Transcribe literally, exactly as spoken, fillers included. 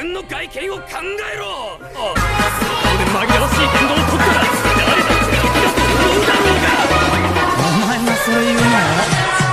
分の外見を考えろ。ああ、そこで紛らわしい言動を取ったら誰だって敵だと思うだろうが。お前がそう言うなよ。